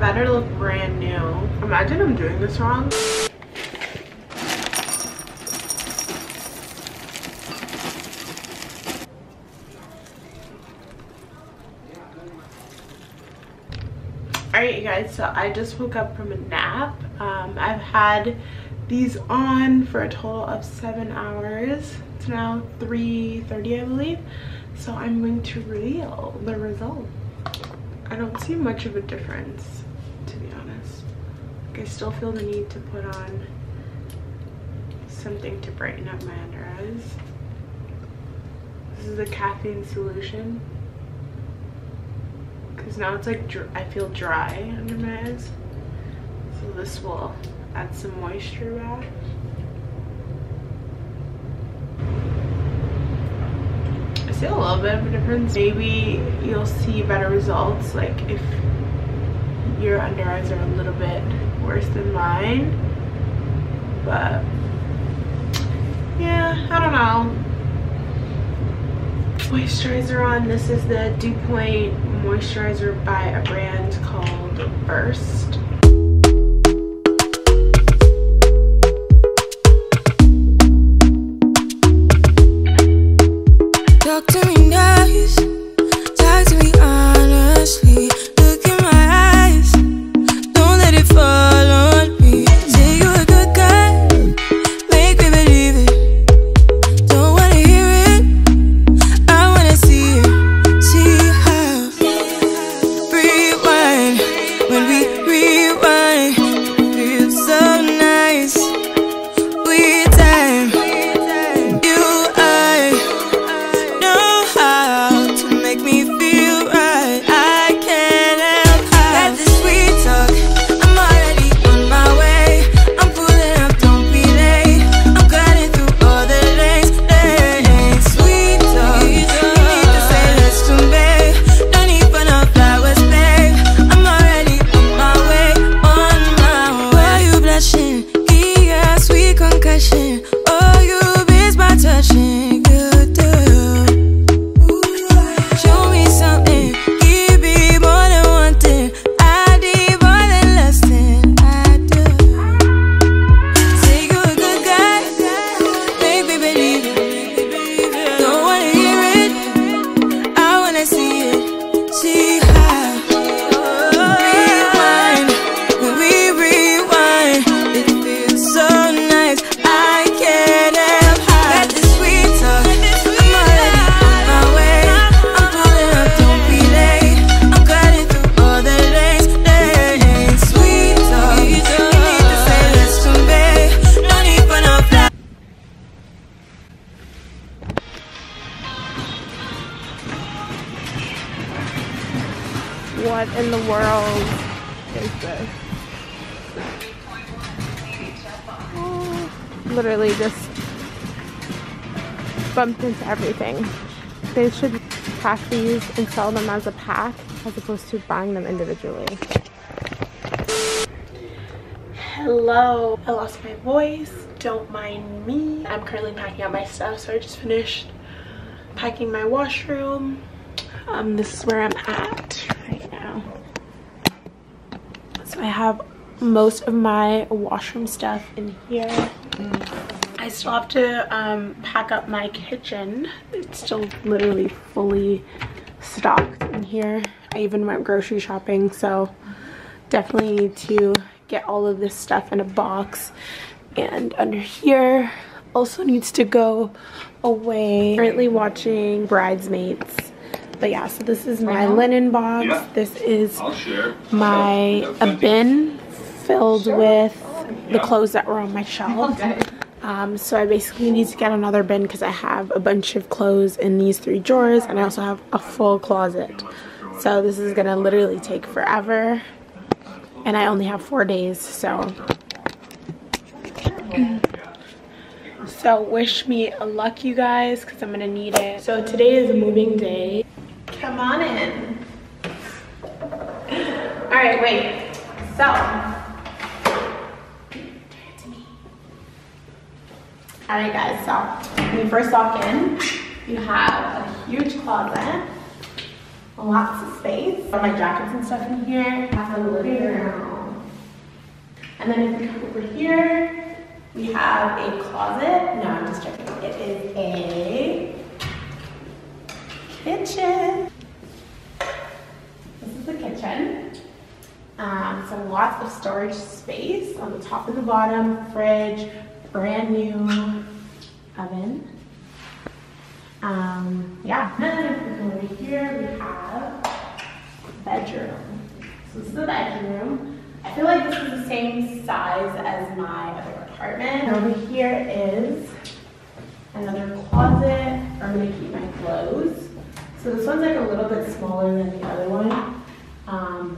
Better look brand new. Imagine I'm doing this wrong. Alright you guys, so I just woke up from a nap. I've had these on for a total of 7 hours. It's now 3:30 I believe. So I'm going to reveal the result. I don't see much of a difference. I still feel the need to put on something to brighten up my under eyes. This is a caffeine solution because now it's like I feel dry under my eyes, so this will add some moisture back. I see a little bit of a difference. Maybe you'll see better results like if your under eyes are a little bit worse than mine, but yeah, I don't know. Moisturizer on. This is the Dewpoint moisturizer by a brand called Burst. Talk to me nice, talk to me honestly. What in the world is this? Oh, literally just bumped into everything. They should pack these and sell them as a pack as opposed to buying them individually. Hello, I lost my voice. Don't mind me. I'm currently packing up my stuff, so I just finished packing my washroom. This is where I'm at right now. So I have most of my washroom stuff in here. I still have to pack up my kitchen. It's still literally fully stocked in here. I even went grocery shopping, so definitely need to get all of this stuff in a box. And under here also needs to go away. Currently watching Bridesmaids. But yeah, so this is my linen box. Yeah. This is a bin filled with the clothes that were on my shelf. So I basically need to get another bin because I have a bunch of clothes in these three drawers, and I also have a full closet. So this is gonna literally take forever, and I only have 4 days, so. So wish me luck, you guys, because I'm gonna need it. So today is a moving day. Come on in. All right, wait, so. Turn to me. All right, guys, so when you first walk in, you have a huge closet, lots of space. All my jackets and stuff in here. Have the living room. And then if you come over here, we have a closet. No, I'm just joking. It is a kitchen. This is the kitchen. So lots of storage space on the top and the bottom. Fridge, brand new oven. Yeah. Then if we go over here, we have a bedroom. So this is the bedroom. I feel like this is the same size as my other apartment. Over here is another closet where I'm going to keep my clothes. So this one's like a little bit smaller than the other one,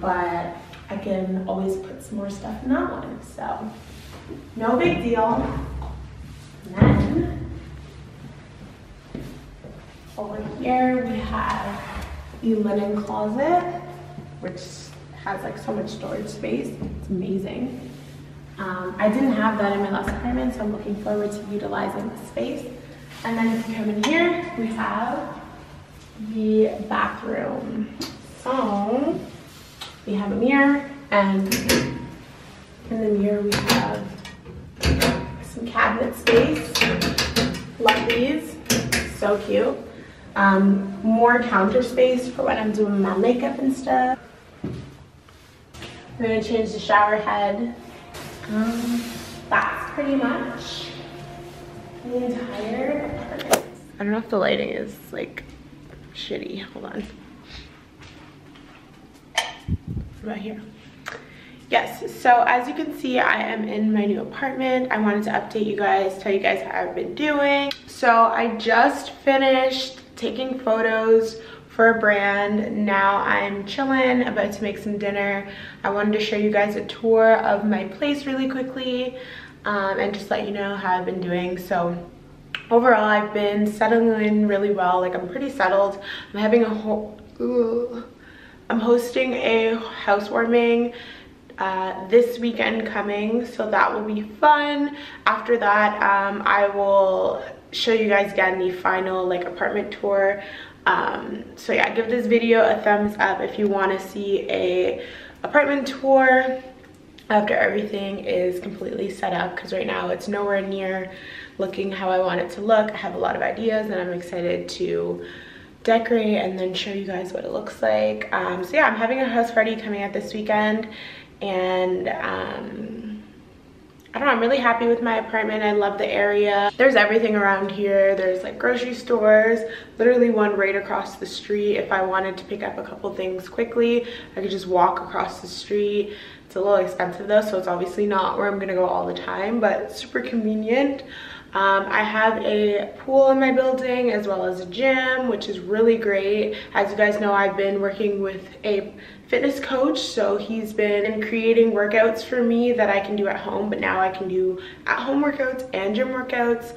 but I can always put some more stuff in that one. So no big deal. And then over here we have the linen closet, which has like so much storage space. It's amazing. I didn't have that in my last apartment, so I'm looking forward to utilizing the space. And then if you come in here, we have the bathroom. So we have a mirror, and in the mirror we have some cabinet space. Love these, so cute. More counter space for when I'm doing my makeup and stuff. We're gonna change the shower head. That's pretty much the entire apartment. I don't know if the lighting is like shitty. Hold on. Right here. Yes, so as you can see, I am in my new apartment. I wanted to update you guys, tell you guys how I've been doing. So I just finished taking photos for a brand. Now I'm chilling, about to make some dinner. I wanted to show you guys a tour of my place really quickly, and just let you know how I've been doing. So overall, I've been settling in really well. Like, I'm pretty settled. I'm having a whole, I'm hosting a housewarming this weekend coming, so that will be fun. After that, I will show you guys again the final like apartment tour. So yeah, give this video a thumbs up if you want to see a apartment tour after everything is completely set up, because right now it's nowhere near looking how I want it to look. I have a lot of ideas, and I'm excited to decorate and then show you guys what it looks like. So yeah, I'm having a house party coming up this weekend, and I don't know, I'm really happy with my apartment. I love the area. There's everything around here. There's like grocery stores, literally one right across the street. If I wanted to pick up a couple things quickly, I could just walk across the street. It's a little expensive though, so it's obviously not where I'm gonna go all the time, but super convenient. I have a pool in my building as well as a gym, which is really great. As you guys know, I've been working with a fitness coach, so he's been creating workouts for me that I can do at home, but now I can do at-home workouts and gym workouts,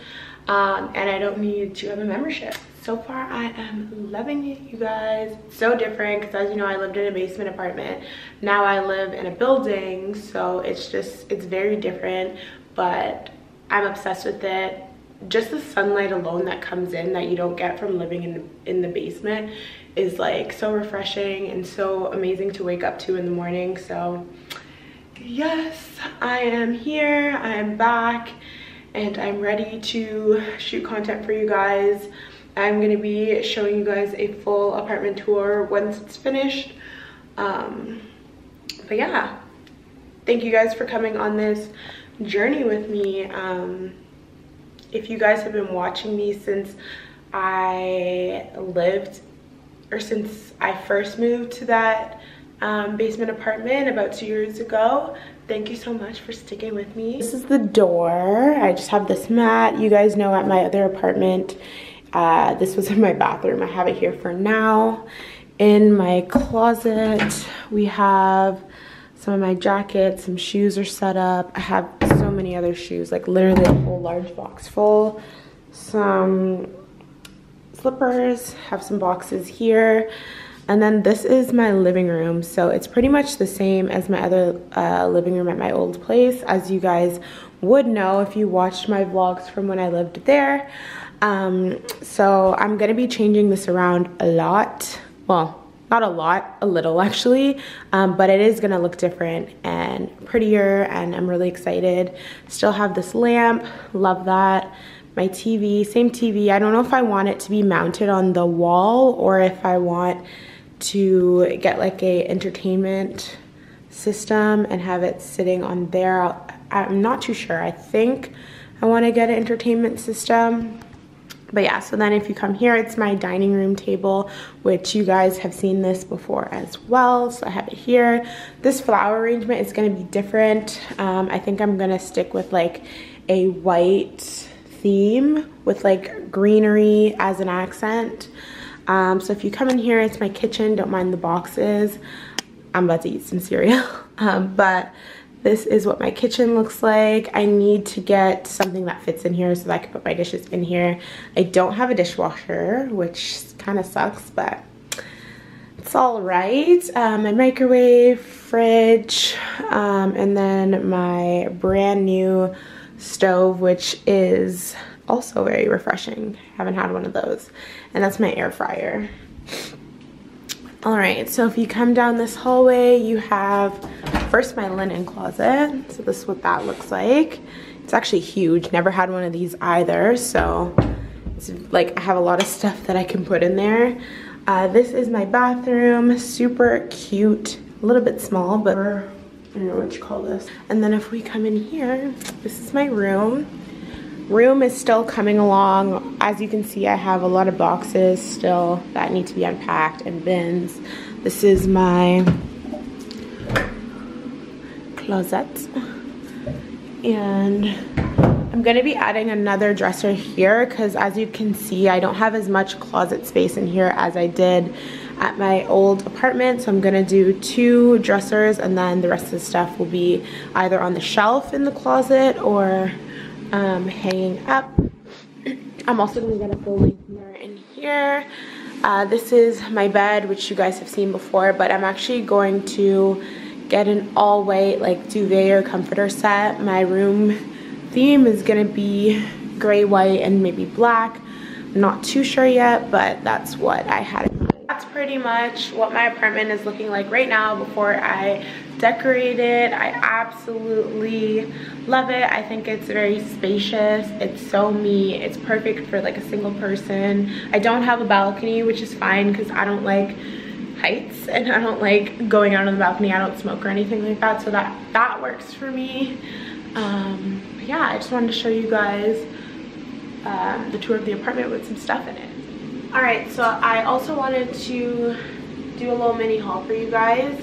and I don't need to have a membership. So far, I am loving it, you guys. It's so different, because as you know, I lived in a basement apartment. Now I live in a building, so it's just, it's very different, but I'm obsessed with it. Just the sunlight alone that comes in that you don't get from living in the basement is like so refreshing and so amazing to wake up to in the morning. So yes, I am here, I am back, and I'm ready to shoot content for you guys. I'm gonna be showing you guys a full apartment tour once it's finished. But yeah, thank you guys for coming on this journey with me. If you guys have been watching me since I lived, or since I first moved to that basement apartment about 2 years ago, Thank you so much for sticking with me. This is the door. I just have this mat. You guys know at my other apartment, this was in my bathroom. I have it here for now. In my closet, we have some of my jackets, some shoes are set up. I have so many other shoes, like literally a whole large box full. Some slippers, have some boxes here. And then this is my living room. So it's pretty much the same as my other living room at my old place, as you guys would know if you watched my vlogs from when I lived there. So I'm gonna be changing this around a lot. Well, not a lot, a little actually, but it is gonna look different and prettier, and I'm really excited. Still have this lamp, love that. My TV, same TV. I don't know if I want it to be mounted on the wall or if I want to get like a entertainment system and have it sitting on there. I'm not too sure. I think I want to get an entertainment system. But yeah, so then if you come here, it's my dining room table, which you guys have seen this before as well. So I have it here. This flower arrangement is going to be different. I think I'm going to stick with like a white theme with like greenery as an accent. So if you come in here, it's my kitchen. Don't mind the boxes. I'm about to eat some cereal. But this is what my kitchen looks like. I need to get something that fits in here so that I can put my dishes in here. I don't have a dishwasher, which kind of sucks, but it's all right. My microwave, fridge, and then my brand new stove, which is also very refreshing. Haven't had one of those. And that's my air fryer. All right, so if you come down this hallway, you have first my linen closet. So this is what that looks like. It's actually huge. Never had one of these either, so it's like I have a lot of stuff that I can put in there. This is my bathroom. Super cute. A little bit small, but I don't know what you call this. And then if we come in here, this is my room. Room is still coming along. As you can see, I have a lot of boxes still that need to be unpacked, and bins. This is my closet, and I'm gonna be adding another dresser here because, as you can see, I don't have as much closet space in here as I did at my old apartment. So I'm gonna do two dressers, and then the rest of the stuff will be either on the shelf in the closet or hanging up. I'm also gonna get a full-length mirror in here. This is my bed, which you guys have seen before, but I'm actually going to get an all white like duvet or comforter set. My room theme is gonna be gray, white, and maybe black. I'm not too sure yet, but that's what I had in mind. That's pretty much what my apartment is looking like right now before I decorate it. I absolutely love it. I think it's very spacious. It's so me. It's perfect for like a single person. I don't have a balcony, which is fine because I don't like heights and I don't like going out on the balcony. I don't smoke or anything like that, so that works for me. But yeah, I just wanted to show you guys the tour of the apartment with some stuff in it. All right, so I also wanted to do a little mini haul for you guys,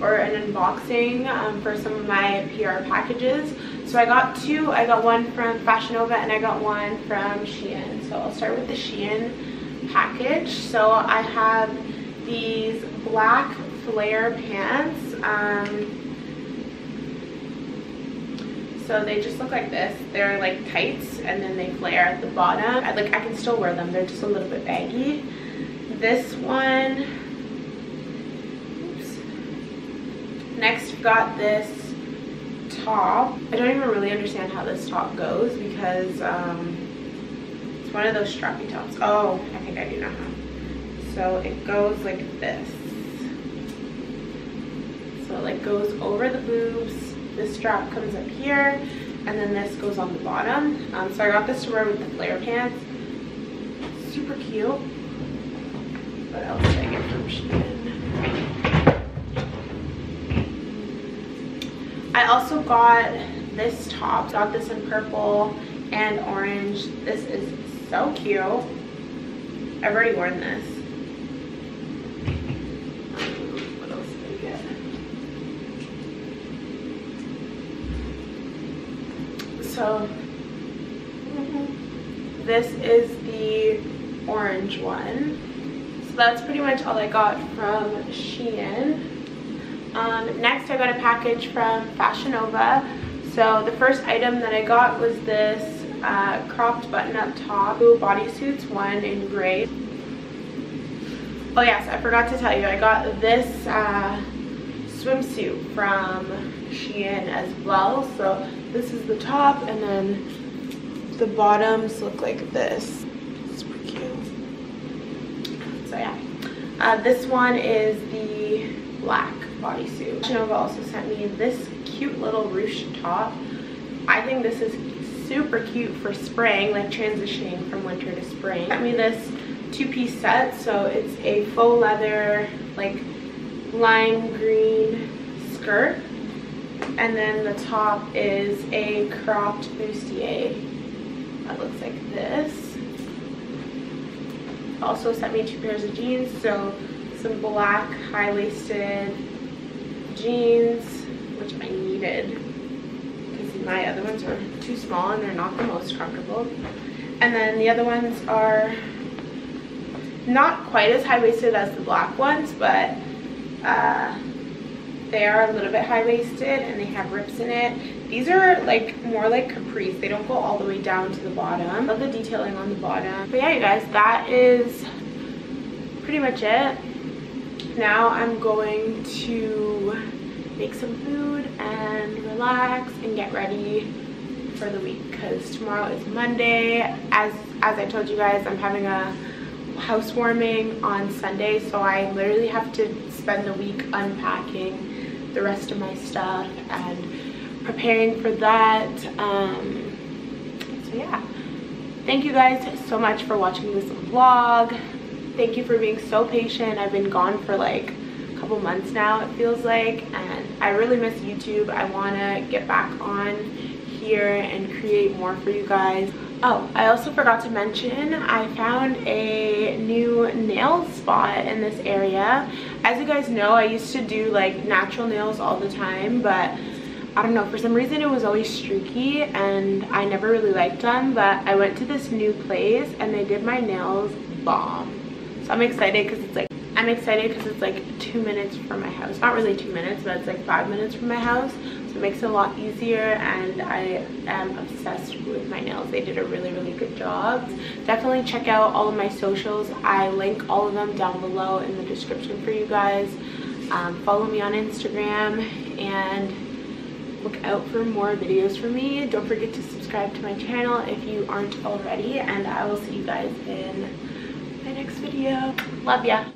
or an unboxing for some of my PR packages. So I got two. I got one from Fashion Nova and I got one from Shein. So I'll start with the Shein package. So I have these black flare pants. So they just look like this. They're like tights and then they flare at the bottom. I can still wear them. They're just a little bit baggy. This one, oops. Next got this top. I don't even really understand how this top goes because it's one of those strappy tops. Oh, I think I do know how. So it goes like this. So it like goes over the boobs. This strap comes up here, and then this goes on the bottom. So I got this to wear with the flare pants. Super cute. What else did I get from Shein? I also got this top. Got this in purple and orange. This is so cute. I've already worn this. So this is the orange one. So that's pretty much all I got from Shein. Next I got a package from Fashion Nova. So the first item that I got was this cropped button-up top bodysuits one in gray. Oh yes, I forgot to tell you, I got this swimsuit from Shein as well. So this is the top, and then the bottoms look like this. It's pretty cute. So yeah, this one is the black bodysuit. Fashion Nova also sent me this cute little ruched top. I think this is super cute for spring, like transitioning from winter to spring. She sent me this two-piece set, so it's a faux leather, like lime green skirt, and then the top is a cropped bustier that looks like this. Also sent me two pairs of jeans, so some black high-waisted jeans, which I needed because my other ones are too small and they're not the most comfortable, and then the other ones are not quite as high-waisted as the black ones, but they are a little bit high-waisted and they have rips in it. These are like more like capris. They don't go all the way down to the bottom. Love the detailing on the bottom. But yeah, you guys, that is pretty much it. Now I'm going to make some food and relax and get ready for the week, because tomorrow is Monday. As I told you guys, I'm having a housewarming on Sunday, so I literally have to spend the week unpacking the rest of my stuff and preparing for that. So yeah, thank you guys so much for watching this vlog. Thank you for being so patient. I've been gone for like a couple months now, it feels like, and I really miss YouTube. I want to get back on here and create more for you guys. Oh, I also forgot to mention, I found a new nail spot in this area. As you guys know, I used to do like natural nails all the time, but I don't know, for some reason it was always streaky and I never really liked them, but I went to this new place and they did my nails bomb. So I'm excited because it's like 2 minutes from my house. Not really 2 minutes, but it's like 5 minutes from my house. So it makes it a lot easier, and I am obsessed with my nails. They did a really, really good job. Definitely check out all of my socials. I link all of them down below in the description for you guys. Follow me on Instagram and look out for more videos from me. Don't forget to subscribe to my channel if you aren't already, and I will see you guys in my next video. Love ya.